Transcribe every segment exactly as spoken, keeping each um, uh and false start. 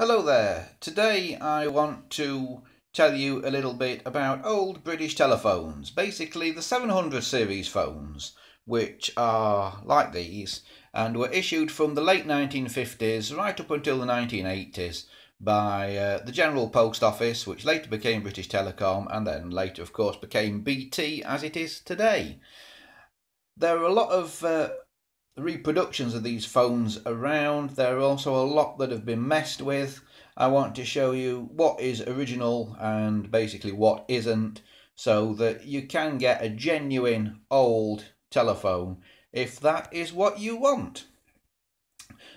Hello there. Today I want to tell you a little bit about old British telephones, basically the seven hundred series phones, which are like these and were issued from the late nineteen fifties right up until the nineteen eighties by uh, the General Post Office, which later became British Telecom and then later of course became B T as it is today. There are a lot of uh, reproductions of these phones around. There are also a lot that have been messed with. I want to show you what is original and basically what isn't, so that you can get a genuine old telephone if that is what you want.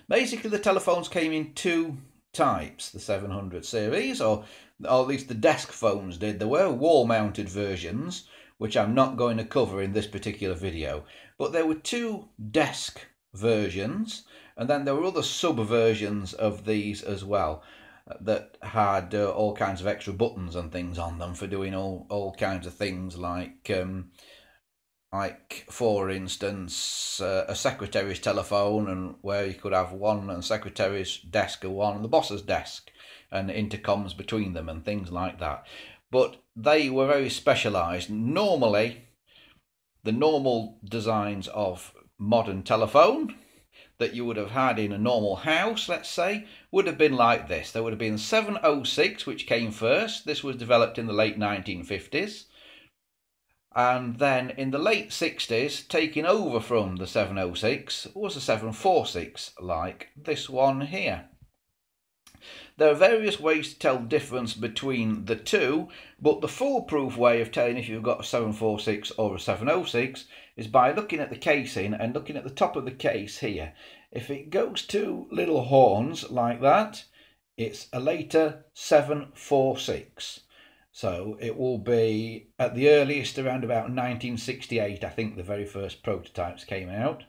Basically the telephones came in two types, the seven hundred series, or, or at least the desk phones did. There were wall mounted versions, which I'm not going to cover in this particular video. But there were two desk versions, and then there were other sub versions of these as well that had uh, all kinds of extra buttons and things on them for doing all, all kinds of things, like, um, like for instance, uh, a secretary's telephone, and where you could have one and secretary's desk and one and the boss's desk and intercoms between them and things like that. But they were very specialised. Normally, the normal designs of modern telephone that you would have had in a normal house, let's say, would have been like this. There would have been seven oh six, which came first. This was developed in the late nineteen fifties. And then in the late sixties, taking over from the seven oh six was a seven four six, like this one here. There are various ways to tell the difference between the two, but the foolproof way of telling if you've got a seven four six or a seven oh six is by looking at the casing and looking at the top of the case here. If it goes to little horns like that, it's a later seven four six. So it will be at the earliest around about nineteen sixty-eight, I think the very first prototypes came out.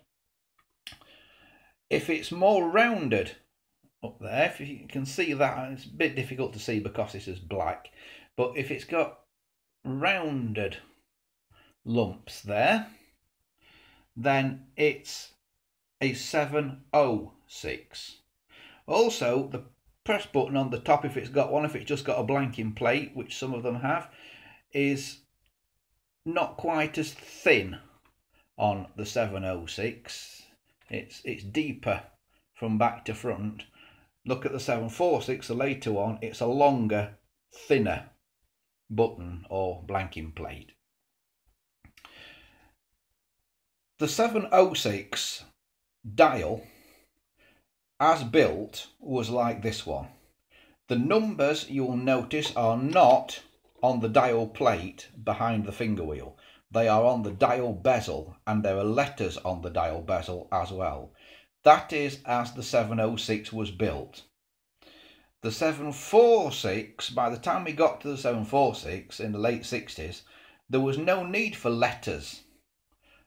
If it's more rounded up there, if you can see that, it's a bit difficult to see because this is black, but if it's got rounded lumps there, then it's a seven oh six. Also, the press button on the top, if it's got one, if it's just got a blanking plate, which some of them have, is not quite as thin on the seven oh six. It's, it's deeper from back to front. Look at the seven four six, the later one, it's a longer, thinner button or blanking plate. The seven oh six dial, as built, was like this one. The numbers, you'll notice, are not on the dial plate behind the finger wheel. They are on the dial bezel, and there are letters on the dial bezel as well. That is as the seven oh six was built. The seven four six, by the time we got to the seven four six in the late sixties, there was no need for letters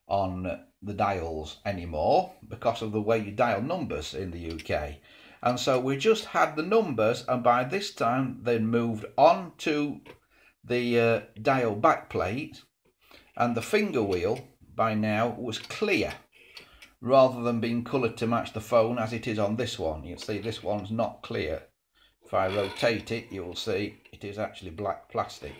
on the dials anymore because of the way you dial numbers in the U K. And so we just had the numbers, and by this time they moved on to the uh, dial back plate, and the finger wheel by now was clear, rather than being coloured to match the phone as it is on this one. You'll see this one's not clear. If I rotate it, you'll see it is actually black plastic.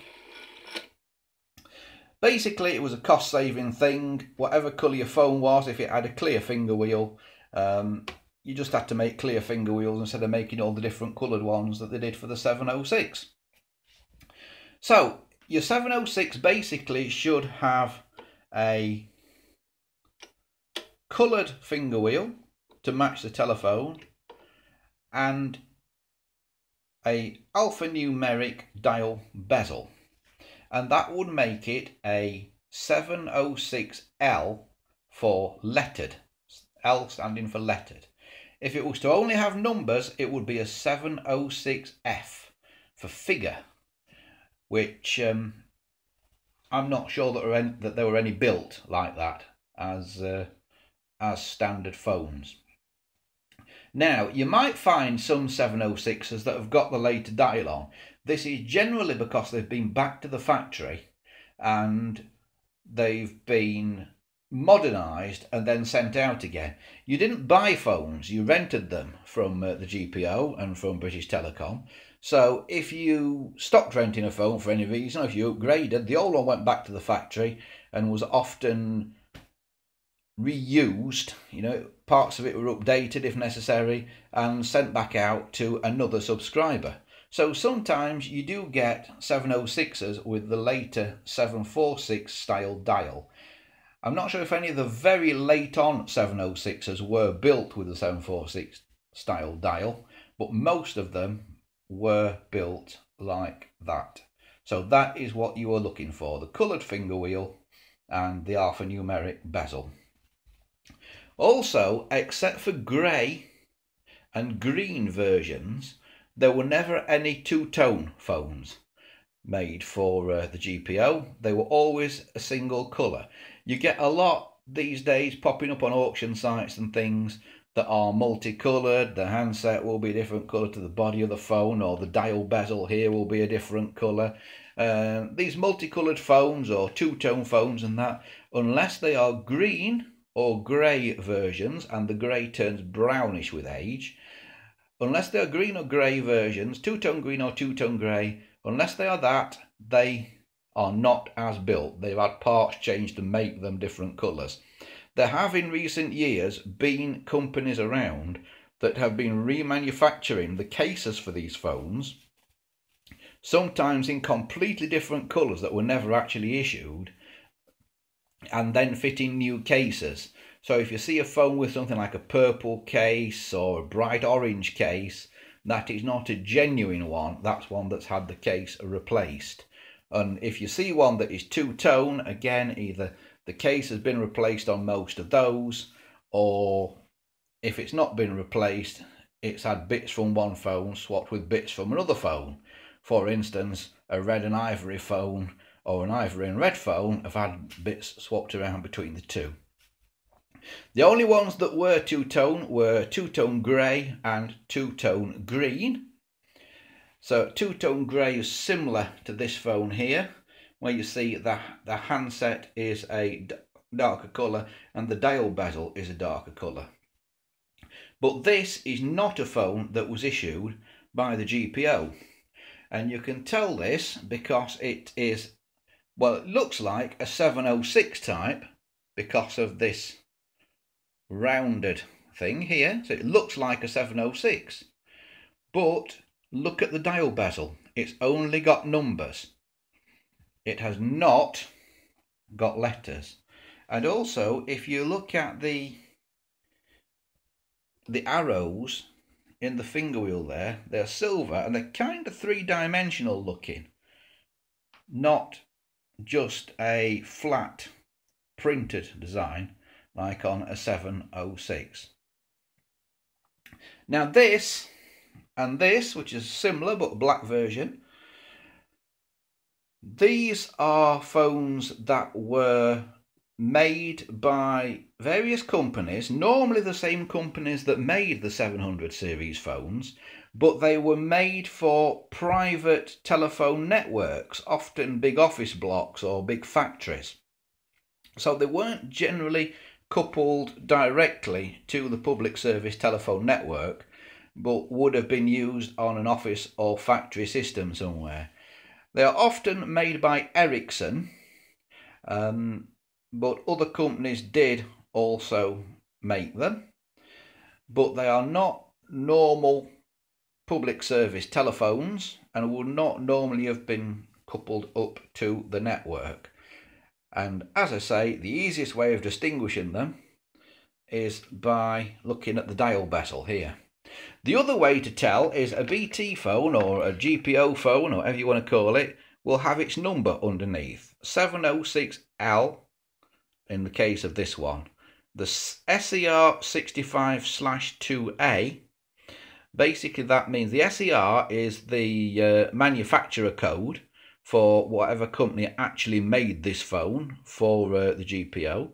Basically, it was a cost-saving thing. Whatever colour your phone was, if it had a clear finger wheel, um, you just had to make clear finger wheels instead of making all the different coloured ones that they did for the seven oh six. So, your seven oh six basically should have a coloured finger wheel to match the telephone and a alphanumeric dial bezel, and that would make it a seven oh six L for lettered, L standing for lettered. If it was to only have numbers, it would be a seven oh six F for figure, which um, I'm not sure that, any, that there were any built like that as uh, as standard phones. Now, you might find some seven oh sixes that have got the later dial on. This is generally because they've been back to the factory and they've been modernised and then sent out again. You didn't buy phones, you rented them from uh, the G P O and from British Telecom. So if you stopped renting a phone for any reason, or if you upgraded, the old one went back to the factory and was often reused. You know, parts of it were updated if necessary and sent back out to another subscriber. So sometimes you do get seven oh sixes with the later seven four six style dial. I'm not sure if any of the very late on seven oh sixes were built with the seven four six style dial, but most of them were built like that. So that is what you are looking for, the coloured finger wheel and the alphanumeric bezel. Also, except for grey and green versions, there were never any two-tone phones made for uh, the G P O. They were always a single colour. You get a lot these days popping up on auction sites and things that are multicoloured. The handset will be a different colour to the body of the phone, or the dial bezel here will be a different colour. Uh, these multicoloured phones or two-tone phones and that, unless they are green or grey versions, and the grey turns brownish with age, unless they are green or grey versions, two-tone green or two-tone grey, unless they are that, they are not as built. They've had parts changed to make them different colours. There have in recent years been companies around that have been remanufacturing the cases for these phones, sometimes in completely different colours that were never actually issued, and then fitting new cases. So if you see a phone with something like a purple case or a bright orange case, that is not a genuine one. That's one that's had the case replaced. And if you see one that is two-tone, again, either the case has been replaced on most of those, or if it's not been replaced, it's had bits from one phone swapped with bits from another phone. For instance, a red and ivory phone or an ivory and red phone have had bits swapped around between the two. The only ones that were two-tone were two-tone grey and two-tone green. So two-tone grey is similar to this phone here, where you see the, the handset is a darker colour and the dial bezel is a darker colour. But this is not a phone that was issued by the G P O. And you can tell this because it is, well, it looks like a seven oh six type because of this rounded thing here. So it looks like a seven oh six. But look at the dial bezel. It's only got numbers. It has not got letters. And also, if you look at the the arrows in the finger wheel there, they're silver and they're kind of three-dimensional looking, not just a flat printed design like on a seven oh six. Now this and this, which is similar but a black version, these are phones that were made by various companies, normally the same companies that made the seven hundred series phones, but they were made for private telephone networks, often big office blocks or big factories. So they weren't generally coupled directly to the public service telephone network, but would have been used on an office or factory system somewhere. They are often made by Ericsson, um, but other companies did also make them. But they are not normal public service telephones and would not normally have been coupled up to the network. And as I say, the easiest way of distinguishing them is by looking at the dial bezel here. The other way to tell is a B T phone or a G P O phone, or whatever you want to call it, will have its number underneath. seven oh six L in the case of this one. The S E R sixty-five slash two A, basically that means the S E R is the uh, manufacturer code for whatever company actually made this phone for uh, the G P O.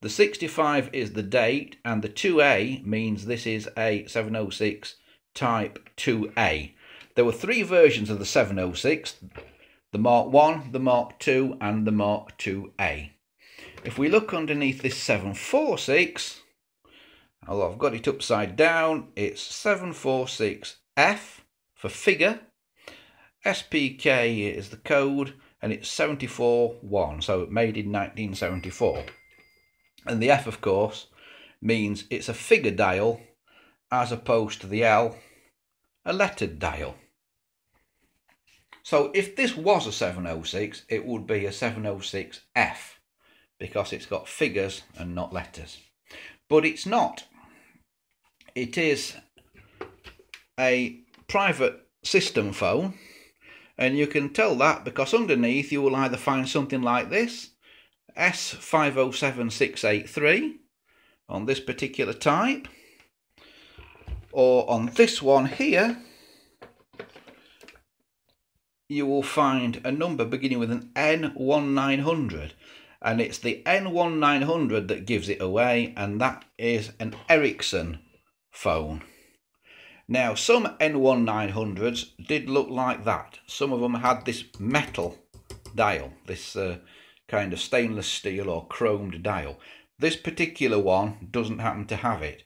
The sixty-five is the date and the two A means this is a seven oh six Type two A. There were three versions of the seven oh six, the Mark one, the Mark two and the Mark two A. if we look underneath this seven four six, although I've got it upside down, it's seven four six F for figure, S P K is the code, and it's seventy-four one, so made in nineteen seventy-four. And the F, of course, means it's a figure dial as opposed to the L, a lettered dial. So if this was a seven oh six, it would be a seven oh six F because it's got figures and not letters. But it's not. It is a private system phone, and you can tell that because underneath you will either find something like this, S five oh seven six eight three on this particular type, or on this one here you will find a number beginning with an N nineteen hundred, and it's the N nineteen hundred that gives it away, and that is an Ericsson phone. Now, some N nineteen hundreds did look like that. Some of them had this metal dial, this uh, kind of stainless steel or chromed dial. This particular one doesn't happen to have it.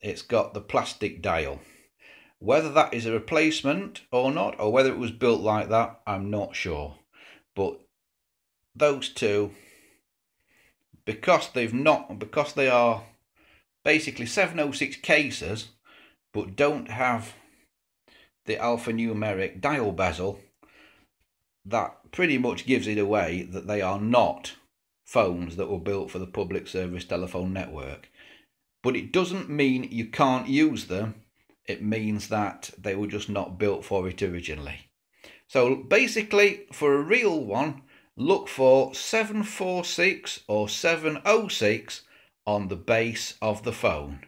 It's got the plastic dial. Whether that is a replacement or not, or whether it was built like that, I'm not sure. But those two, because they've not, because they are basically seven oh six cases, but don't have the alphanumeric dial bezel, that pretty much gives it away that they are not phones that were built for the public service telephone network. But it doesn't mean you can't use them, it means that they were just not built for it originally. So basically, for a real one, look for seven four six or seven oh six on the base of the phone.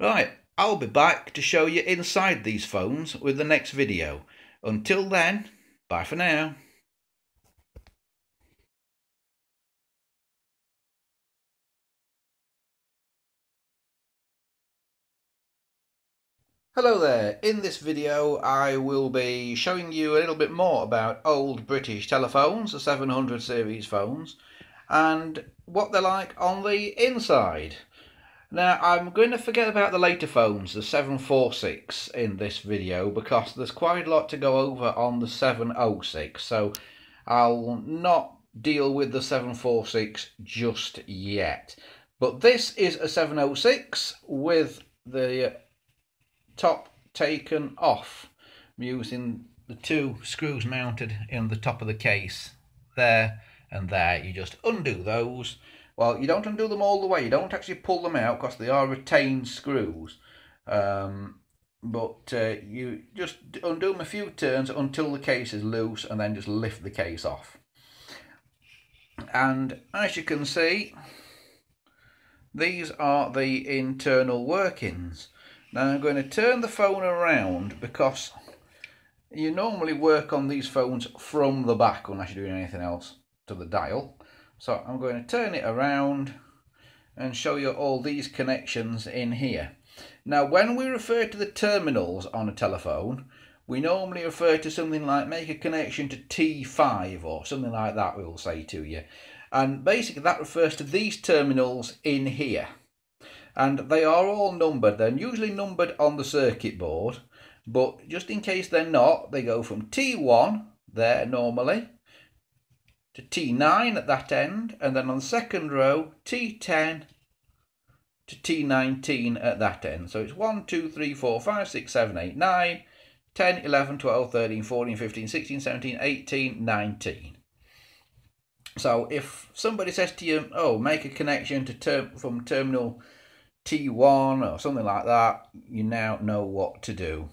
Right. I'll be back to show you inside these phones with the next video. Until then, bye for now. Hello there. In this video I will be showing you a little bit more about old British telephones, the seven hundred series phones, and what they're like on the inside. Now, I'm going to forget about the later phones, the seven four six, in this video because there's quite a lot to go over on the seven oh six, so I'll not deal with the seven four six just yet. But this is a seven oh six with the top taken off. I'm using the two screws mounted in the top of the case, there and there. You just undo those. Well, you don't undo them all the way, you don't actually pull them out because they are retained screws. Um, but uh, you just undo them a few turns until the case is loose and then just lift the case off. And as you can see, these are the internal workings. Now I'm going to turn the phone around because you normally work on these phones from the back unless you're doing anything else to the dial. So I'm going to turn it around and show you all these connections in here. Now, when we refer to the terminals on a telephone, we normally refer to something like make a connection to T five or something like that, we will say to you. And basically that refers to these terminals in here. And they are all numbered. They're usually numbered on the circuit board, but just in case they're not, they go from T one there normally, to T nine at that end, and then on the second row, T ten to T nineteen at that end. So it's one, two, three, four, five, six, seven, eight, nine, ten, eleven, twelve, thirteen, fourteen, fifteen, sixteen, seventeen, eighteen, nineteen. So if somebody says to you, oh, make a connection to ter from terminal T one or something like that, you now know what to do.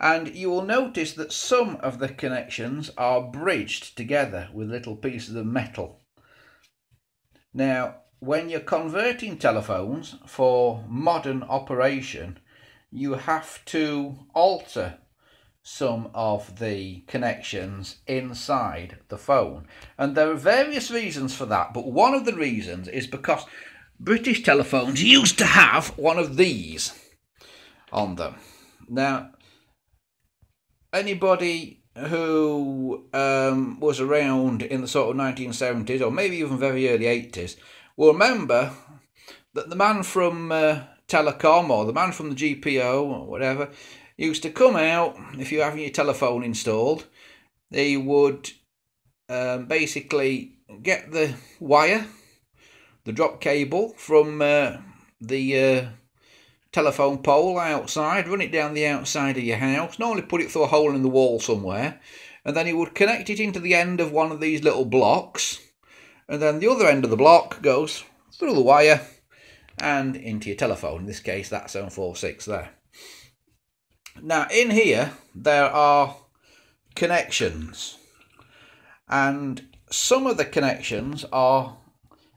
And you will notice that some of the connections are bridged together with little pieces of metal. Now, when you're converting telephones for modern operation, you have to alter some of the connections inside the phone. And there are various reasons for that, but one of the reasons is because British telephones used to have one of these on them. Now, anybody who um, was around in the sort of nineteen seventies or maybe even very early eighties will remember that the man from uh, Telecom or the man from the G P O or whatever used to come out. If you're having your telephone installed, they would um, basically get the wire, the drop cable from uh, the uh, telephone pole outside, run it down the outside of your house, normally put it through a hole in the wall somewhere, and then he would connect it into the end of one of these little blocks, and then the other end of the block goes through the wire and into your telephone. In this case, that's N four six there. Now in here there are connections, and some of the connections are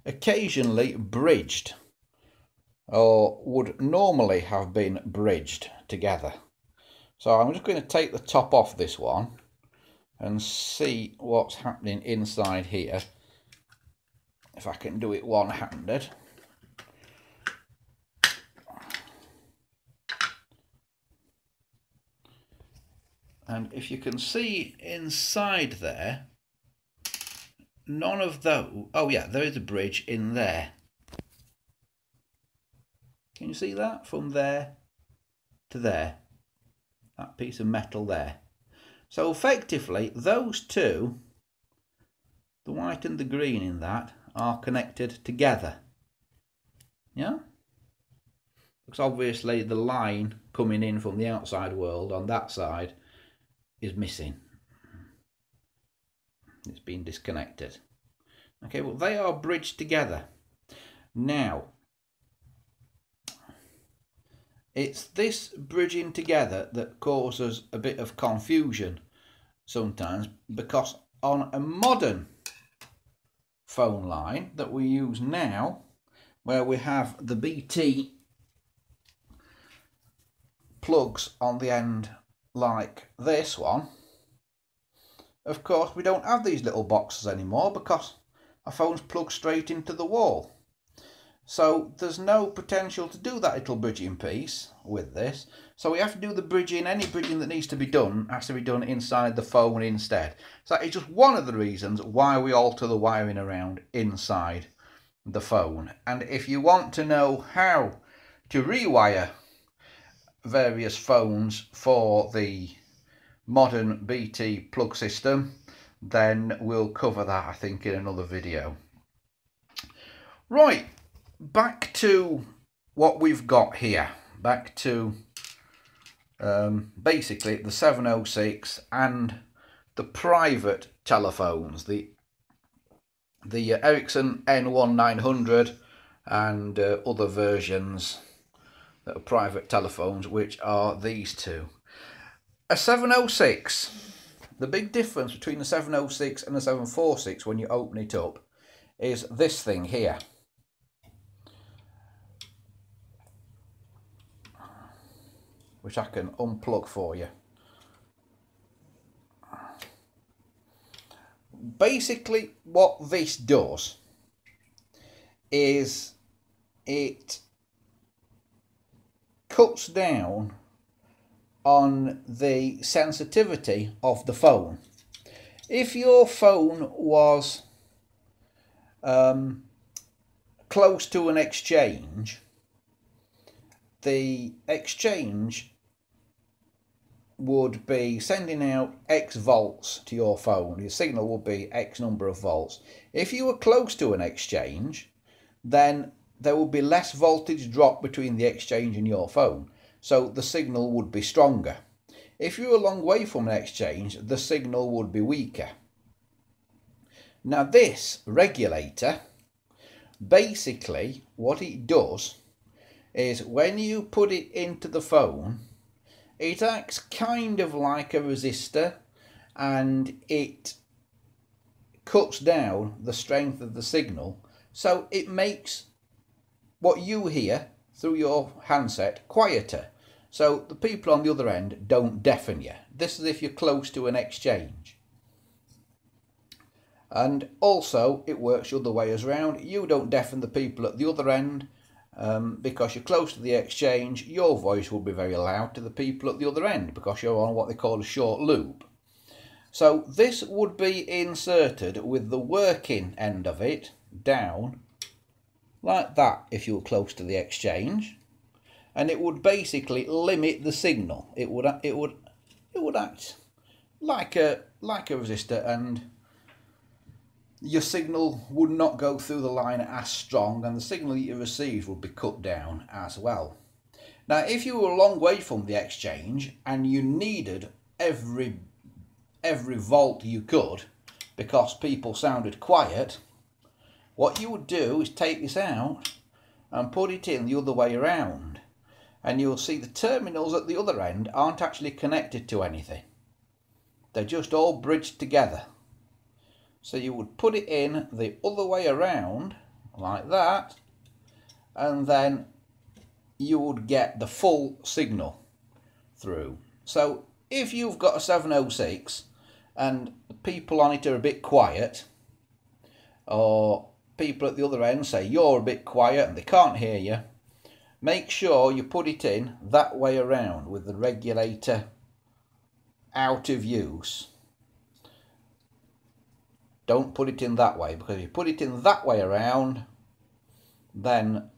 occasionally bridged or would normally have been bridged together. So I'm just going to take the top off this one and see what's happening inside here, if I can do it one-handed. And if you can see inside there, none of those, oh yeah, there is a bridge in there. Can you see that? From there to there, that piece of metal there. So effectively those two, the white and the green in that, are connected together. Yeah, because obviously the line coming in from the outside world on that side is missing, it's been disconnected. Okay, well they are bridged together. Now it's this bridging together that causes a bit of confusion sometimes, because on a modern phone line that we use now, where we have the B T plugs on the end like this one, of course we don't have these little boxes anymore because our phone's plugged straight into the wall. So there's no potential to do that little bridging piece with this. So we have to do the bridging, any bridging that needs to be done has to be done inside the phone instead. So that is just one of the reasons why we alter the wiring around inside the phone. And if you want to know how to rewire various phones for the modern B T plug system, then we'll cover that, I think, in another video. Right. Back to what we've got here, back to um, basically the seven oh six and the private telephones, the the Ericsson N nineteen hundred and uh, other versions that are private telephones, which are these two. A seven oh six, the big difference between the seven oh six and the seven four six when you open it up is this thing here. Which I can unplug for you. Basically what this does is it cuts down on the sensitivity of the phone. If your phone was um, close to an exchange, the exchange would be sending out X volts to your phone. Your signal would be X number of volts. If you were close to an exchange, then there would be less voltage drop between the exchange and your phone, so the signal would be stronger. If you were a long way from an exchange, the signal would be weaker. Now this regulator, basically what it does is when you put it into the phone, it acts kind of like a resistor, and it cuts down the strength of the signal, so it makes what you hear through your handset quieter, so the people on the other end don't deafen you. This is if you're close to an exchange. And also it works the other way around. You don't deafen the people at the other end. Um, because you're close to the exchange, your voice will be very loud to the people at the other end because you're on what they call a short loop. So this would be inserted with the working end of it down like that if you were close to the exchange, and it would basically limit the signal. It would it would it would act like a like a resistor, and your signal would not go through the line as strong, and the signal you received would be cut down as well. Now, if you were a long way from the exchange and you needed every every volt you could because people sounded quiet, what you would do is take this out and put it in the other way around, and you'll see the terminals at the other end aren't actually connected to anything. They're just all bridged together. So you would put it in the other way around like that, and then you would get the full signal through. So if you've got a seven oh six and people on it are a bit quiet, or people at the other end say you're a bit quiet and they can't hear you, make sure you put it in that way around with the regulator out of use. Don't put it in that way, because if you put it in that way around, then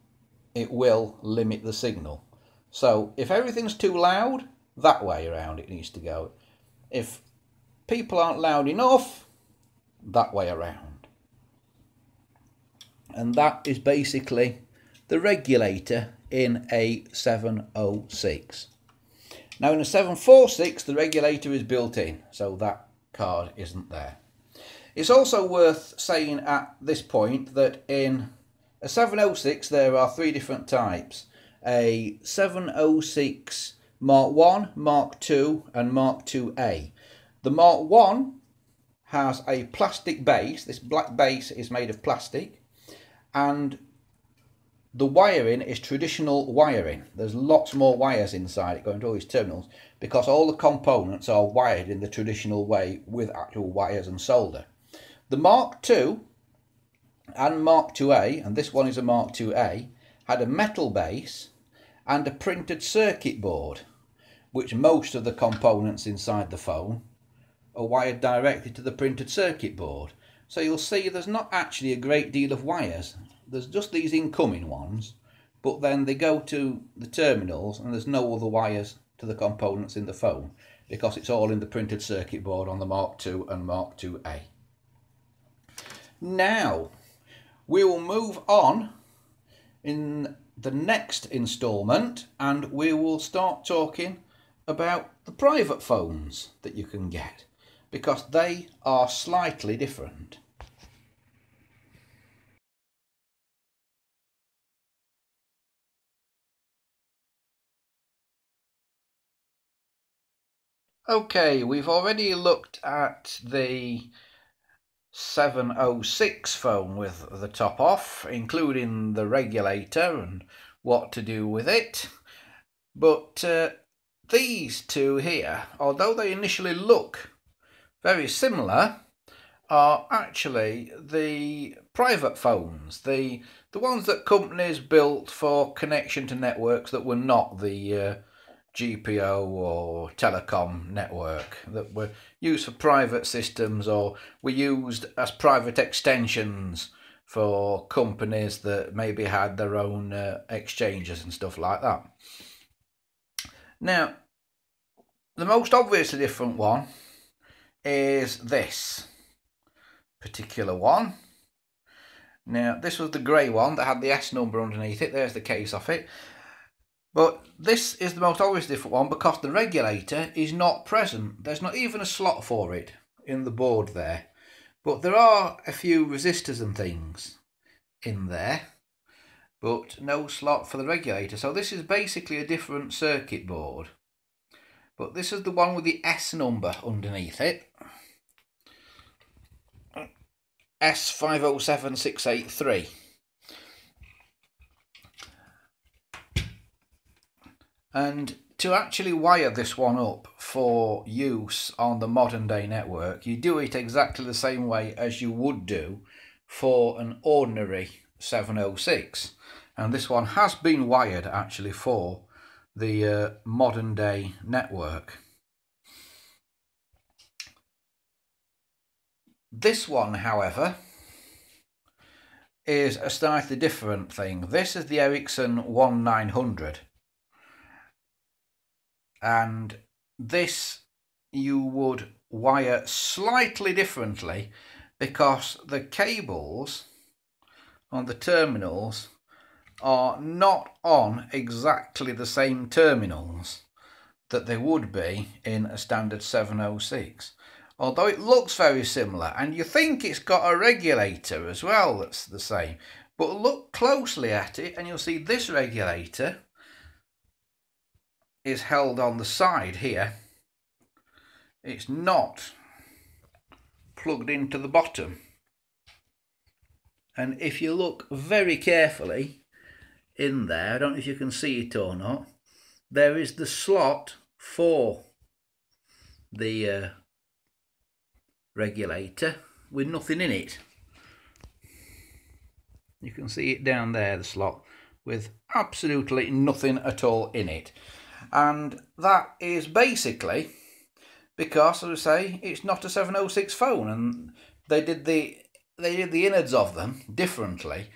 it will limit the signal. So if everything's too loud, that way around it needs to go. If people aren't loud enough, that way around. And that is basically the regulator in a seven oh six. Now in a seven four six, the regulator is built in, so that card isn't there. It's also worth saying at this point that in a seven oh six there are three different types: a seven oh six Mark one, Mark two and Mark two A. The Mark one has a plastic base. This black base is made of plastic, and the wiring is traditional wiring. There's lots more wires inside it going to all these terminals because all the components are wired in the traditional way with actual wires and solder. The Mark two and Mark two A, and this one is a Mark two A, had a metal base and a printed circuit board, which most of the components inside the phone are wired directly to the printed circuit board. So you'll see there's not actually a great deal of wires. There's just these incoming ones, but then they go to the terminals and there's no other wires to the components in the phone because it's all in the printed circuit board on the Mark two and Mark two A. Now, we will move on in the next instalment, and we will start talking about the private phones that you can get, because they are slightly different. Okay, we've already looked at the seven oh six phone with the top off, including the regulator and what to do with it, but uh, these two here, although they initially look very similar, are actually the private phones, the the ones that companies built for connection to networks that were not the uh, G P O or telecom network, that were used for private systems or were used as private extensions for companies that maybe had their own uh, exchanges and stuff like that. Now, the most obviously different one is this particular one. Now, this was the grey one that had the S number underneath it. There's the case of it. But this is the most obvious different one because the regulator is not present. There's not even a slot for it in the board there. But there are a few resistors and things in there, but no slot for the regulator. So this is basically a different circuit board. But this is the one with the S number underneath it. S five oh seven six eight three. And to actually wire this one up for use on the modern day network, you do it exactly the same way as you would do for an ordinary seven oh six. And this one has been wired actually for the uh, modern day network. This one, however, is a slightly different thing. This is the Ericsson N nineteen hundred, and this you would wire slightly differently because the cables on the terminals are not on exactly the same terminals that they would be in a standard seven oh six. Although it looks very similar, and you think it's got a regulator as well that's the same, but look closely at it and you'll see this regulator is held on the side here. It's not plugged into the bottom, and if you look very carefully in there, I don't know if you can see it or not, there is the slot for the uh, regulator with nothing in it. You can see it down there, the slot with absolutely nothing at all in it, and that is basically because, as I say, it's not a seven oh six phone, and they did the they did the innards of them differently.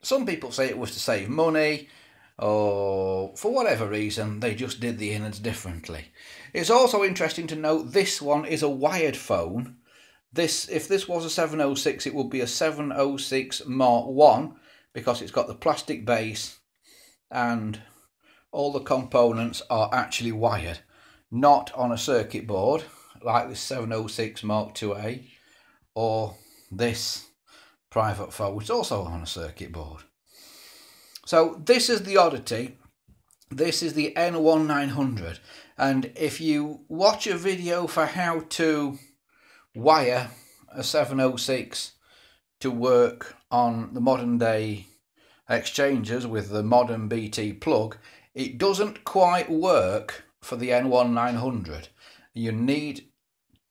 Some people say it was to save money, or for whatever reason they just did the innards differently. It's also interesting to note this one is a wired phone. This, if this was a seven oh six, it would be a seven oh six mark one because it's got the plastic base and all the components are actually wired. Not on a circuit board like this seven oh six mark two A or this private phone, which is also on a circuit board. So this is the oddity. This is the N nineteen hundred, and if you watch a video for how to wire a seven oh six to work on the modern day exchangers with the modern B T plug, it doesn't quite work for the N nineteen hundred. You need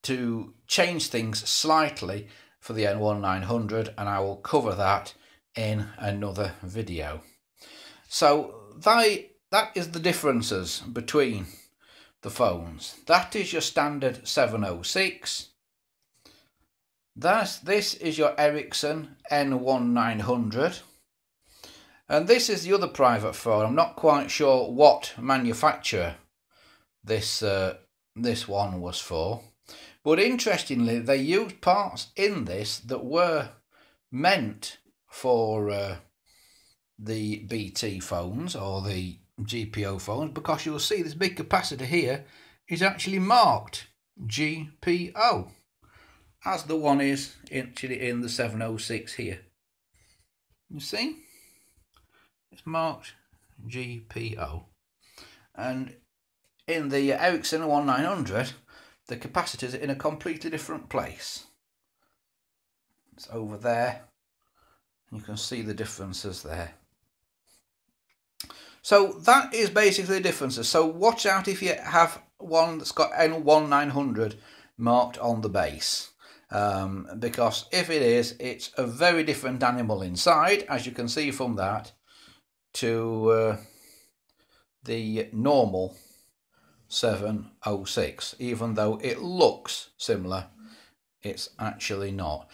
to change things slightly for the N nineteen hundred, and I will cover that in another video. So they, that is the differences between the phones. That is your standard seven oh six. That's, this is your Ericsson N nineteen hundred. And this is the other private phone. I'm not quite sure what manufacturer this uh, this one was for, but interestingly they used parts in this that were meant for uh, the B T phones or the G P O phones, because you'll see this big capacitor here is actually marked G P O, as the one is actually in the seven oh six here. You see, it's marked G P O, and in the Ericsson N nineteen hundred, the capacitors are in a completely different place. It's over there. You can see the differences there. So that is basically the differences. So watch out if you have one that's got N nineteen hundred marked on the base, um, because if it is, it's a very different animal inside, as you can see from that, to uh, the normal seven oh six. Even though it looks similar, it's actually not.